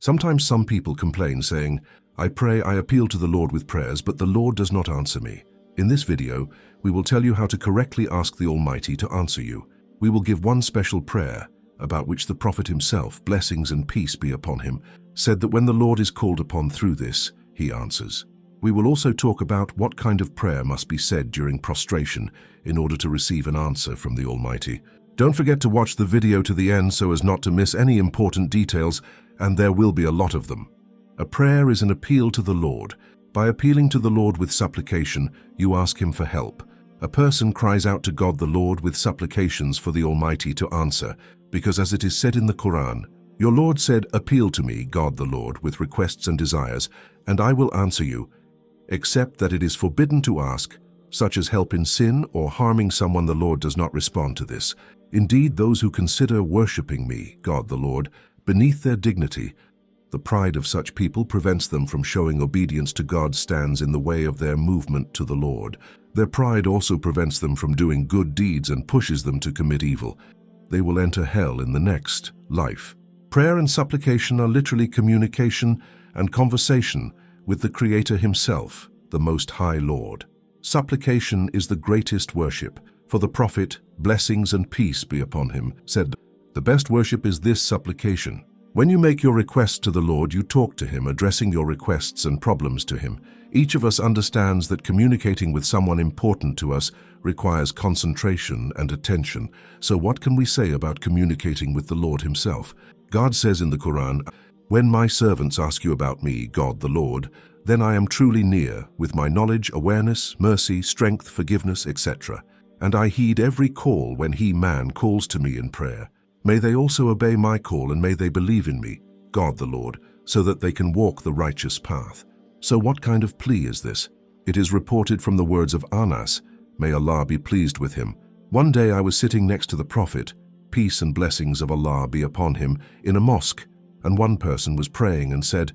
Sometimes some people complain saying, I pray, I appeal to the Lord with prayers, but the Lord does not answer me. In this video, we will tell you how to correctly ask the Almighty to answer you. We will give one special prayer about which the Prophet himself, blessings and peace be upon him, said that when the Lord is called upon through this, he answers. We will also talk about what kind of prayer must be said during prostration in order to receive an answer from the Almighty. Don't forget to watch the video to the end so as not to miss any important details, and there will be a lot of them. A prayer is an appeal to the Lord. By appealing to the Lord with supplication, you ask him for help. A person cries out to God the Lord with supplications for the Almighty to answer, because as it is said in the Quran, your Lord said, appeal to me, God the Lord, with requests and desires, and I will answer you, except that it is forbidden to ask, such as help in sin or harming someone. The Lord does not respond to this. Indeed, those who consider worshipping me, God the Lord, beneath their dignity, the pride of such people prevents them from showing obedience to God, stands in the way of their movement to the Lord. Their pride also prevents them from doing good deeds and pushes them to commit evil. They will enter hell in the next life. Prayer and supplication are literally communication and conversation with the Creator himself, the Most High Lord. Supplication is the greatest worship. For the Prophet, blessings and peace be upon him, said, the best worship is this supplication. When you make your request to the Lord, you talk to him, addressing your requests and problems to him. Each of us understands that communicating with someone important to us requires concentration and attention. So what can we say about communicating with the Lord himself? God says in the Quran, when my servants ask you about me, God the Lord, then I am truly near with my knowledge, awareness, mercy, strength, forgiveness, etc. And I heed every call when he, man, calls to me in prayer. May they also obey my call, and may they believe in me, God the Lord, so that they can walk the righteous path. So what kind of plea is this? It is reported from the words of Anas, may Allah be pleased with him. One day I was sitting next to the Prophet, peace and blessings of Allah be upon him, in a mosque, and one person was praying and said,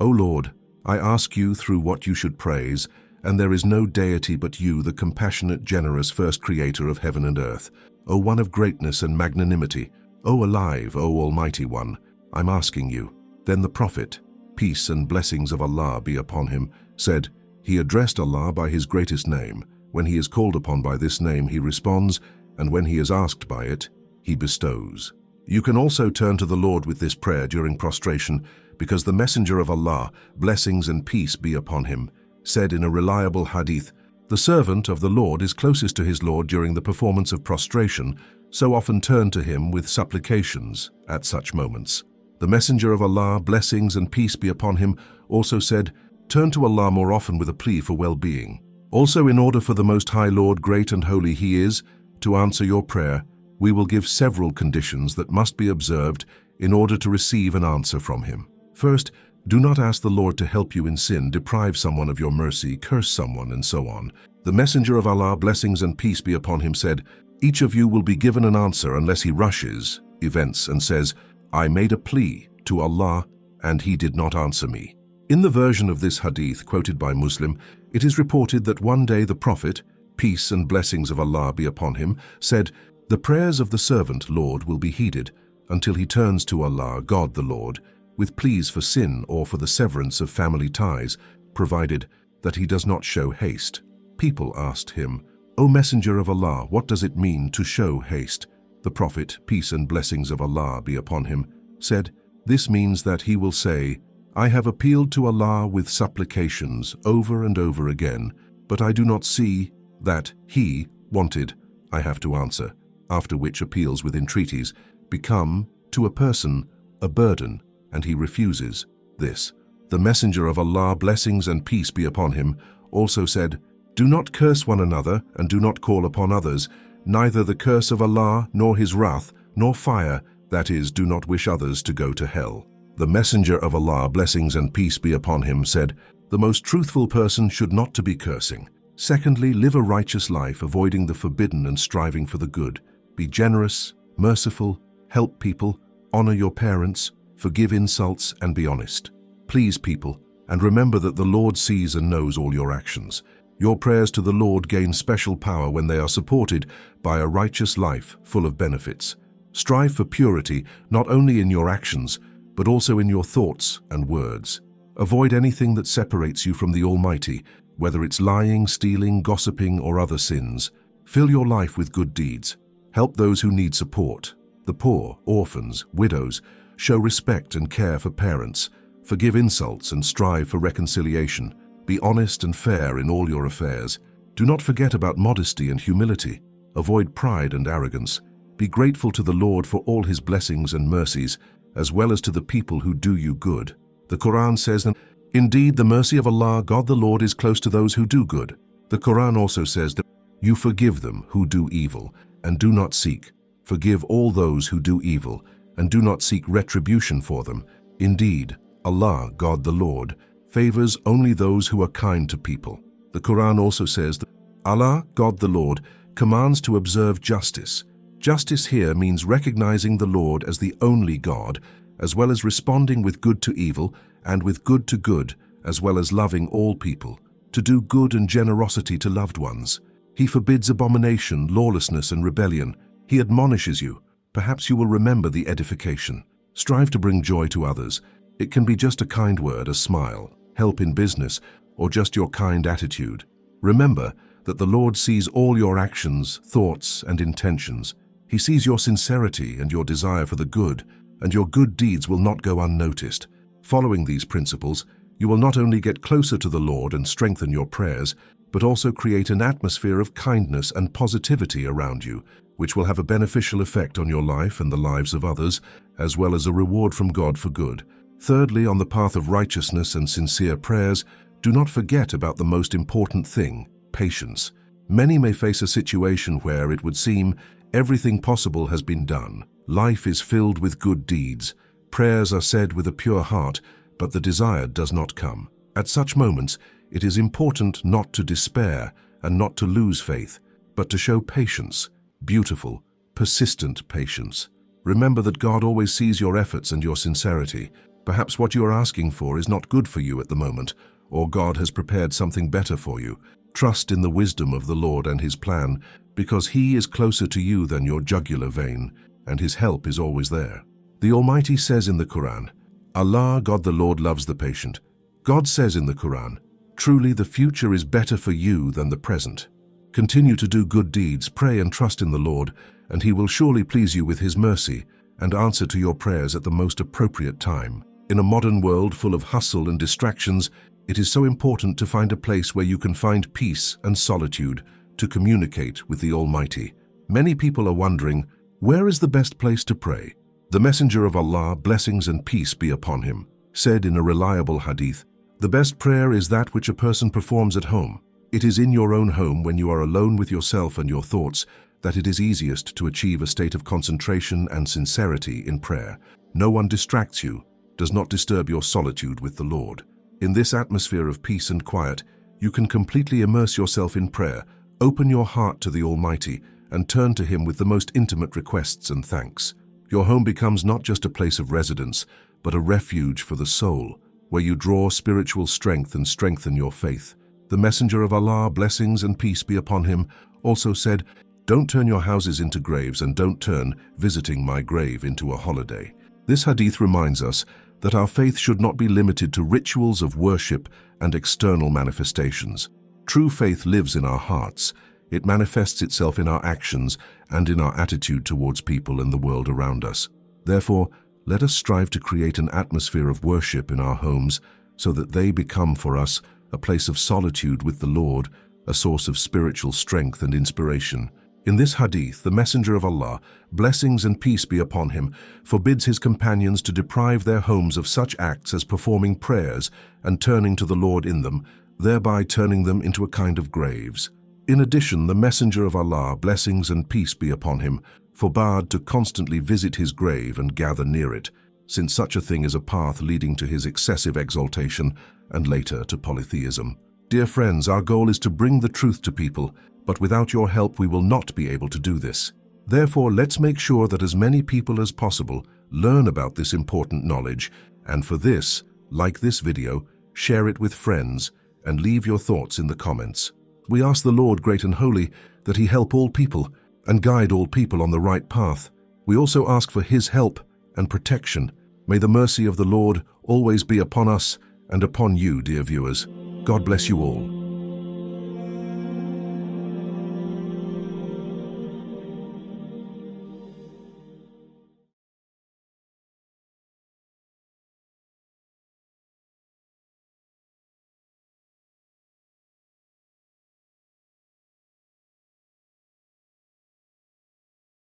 O Lord, I ask you through what you should praise, and there is no deity but you, the compassionate, generous, first creator of heaven and earth. O one of greatness and magnanimity, O alive, O almighty one, I'm asking you. Then the Prophet, peace and blessings of Allah be upon him, said, he addressed Allah by his greatest name. When he is called upon by this name, he responds, and when he is asked by it, he bestows. You can also turn to the Lord with this prayer during prostration, because the Messenger of Allah, blessings and peace be upon him, said in a reliable hadith, the servant of the Lord is closest to his Lord during the performance of prostration, so often turn to him with supplications at such moments. The Messenger of Allah, blessings and peace be upon him, also said, turn to Allah more often with a plea for well-being. Also, in order for the Most High Lord, great and holy he is, to answer your prayer, we will give several conditions that must be observed in order to receive an answer from him. First, do not ask the Lord to help you in sin, deprive someone of your mercy, curse someone, and so on. The Messenger of Allah, blessings and peace be upon him, said, each of you will be given an answer unless he rushes events and says, I made a plea to Allah and he did not answer me. In the version of this hadith quoted by Muslim, it is reported that one day the Prophet, peace and blessings of Allah be upon him, said, the prayers of the servant, Lord, will be heeded until he turns to Allah, God the Lord, with pleas for sin or for the severance of family ties, provided that he does not show haste. People asked him, O Messenger of Allah, what does it mean to show haste? The Prophet, peace and blessings of Allah be upon him, said, this means that he will say, I have appealed to Allah with supplications over and over again, but I do not see that he wanted, I have to answer, after which appeals with entreaties become, to a person, a burden, and he refuses this. The Messenger of Allah, blessings and peace be upon him, also said, do not curse one another and do not call upon others, neither the curse of Allah nor his wrath nor fire, that is, do not wish others to go to hell. The Messenger of Allah, blessings and peace be upon him, said, the most truthful person should not to be cursing. Secondly, live a righteous life, avoiding the forbidden and striving for the good. Be generous, merciful, help people, honor your parents, forgive insults, and be honest. Please people, and remember that the Lord sees and knows all your actions. Your prayers to the Lord gain special power when they are supported by a righteous life full of benefits. Strive for purity, not only in your actions, but also in your thoughts and words. Avoid anything that separates you from the Almighty, whether it's lying, stealing, gossiping, or other sins. Fill your life with good deeds. Help those who need support, the poor, orphans, widows. Show respect and care for parents. Forgive insults and strive for reconciliation. Be honest and fair in all your affairs. Do not forget about modesty and humility. Avoid pride and arrogance. Be grateful to the Lord for all His blessings and mercies, as well as to the people who do you good. The Quran says that, "Indeed, the mercy of Allah, God the Lord, is close to those who do good." The Quran also says that, "You forgive them who do evil, and do not seek. Forgive all those who do evil, and do not seek retribution for them. Indeed, Allah, God the Lord, favors only those who are kind to people." The Quran also says that Allah, God the Lord, commands to observe justice. Justice here means recognizing the Lord as the only God, as well as responding with good to evil and with good to good, as well as loving all people, to do good and generosity to loved ones. He forbids abomination, lawlessness, and rebellion. He admonishes you. Perhaps you will remember the edification. Strive to bring joy to others. It can be just a kind word, a smile, help in business, or just your kind attitude. Remember that the Lord sees all your actions, thoughts, and intentions. He sees your sincerity and your desire for the good, and your good deeds will not go unnoticed. Following these principles, you will not only get closer to the Lord and strengthen your prayers, but also create an atmosphere of kindness and positivity around you, which will have a beneficial effect on your life and the lives of others, as well as a reward from God for good. Thirdly, on the path of righteousness and sincere prayers, do not forget about the most important thing, patience. Many may face a situation where it would seem everything possible has been done. Life is filled with good deeds. Prayers are said with a pure heart, but the desired does not come. At such moments, it is important not to despair and not to lose faith, but to show patience, beautiful, persistent patience. Remember that God always sees your efforts and your sincerity. Perhaps what you are asking for is not good for you at the moment, or God has prepared something better for you. Trust in the wisdom of the Lord and His plan, because He is closer to you than your jugular vein, and His help is always there. The Almighty says in the Quran, "Allah, God the Lord, loves the patient." God says in the Quran, "Truly the future is better for you than the present." Continue to do good deeds, pray and trust in the Lord, and He will surely please you with His mercy and answer to your prayers at the most appropriate time. In a modern world full of hustle and distractions, it is so important to find a place where you can find peace and solitude to communicate with the Almighty. Many people are wondering, where is the best place to pray? The Messenger of Allah, blessings and peace be upon him, said in a reliable hadith, "The best prayer is that which a person performs at home. It is in your own home, when you are alone with yourself and your thoughts, that it is easiest to achieve a state of concentration and sincerity in prayer. No one distracts you, does not disturb your solitude with the Lord. In this atmosphere of peace and quiet, you can completely immerse yourself in prayer, open your heart to the Almighty, and turn to Him with the most intimate requests and thanks. Your home becomes not just a place of residence, but a refuge for the soul, where you draw spiritual strength and strengthen your faith." The Messenger of Allah, blessings and peace be upon him, also said, "Don't turn your houses into graves, and don't turn visiting my grave into a holiday." This hadith reminds us that our faith should not be limited to rituals of worship and external manifestations. True faith lives in our hearts. It manifests itself in our actions and in our attitude towards people and the world around us. Therefore, let us strive to create an atmosphere of worship in our homes, so that they become for us a place of solitude with the Lord, a source of spiritual strength and inspiration. In this hadith, the Messenger of Allah, blessings and peace be upon him, forbids his companions to deprive their homes of such acts as performing prayers and turning to the Lord in them, thereby turning them into a kind of graves. In addition, the Messenger of Allah, blessings and peace be upon him, forbade to constantly visit his grave and gather near it, since such a thing is a path leading to his excessive exaltation and later to polytheism. Dear friends, our goal is to bring the truth to people, but without your help we will not be able to do this. Therefore, let's make sure that as many people as possible learn about this important knowledge, and for this, like this video, share it with friends, and leave your thoughts in the comments. We ask the Lord, great and holy, that He help all people and guide all people on the right path. We also ask for His help and protection. May the mercy of the Lord always be upon us and upon you, dear viewers. God bless you all.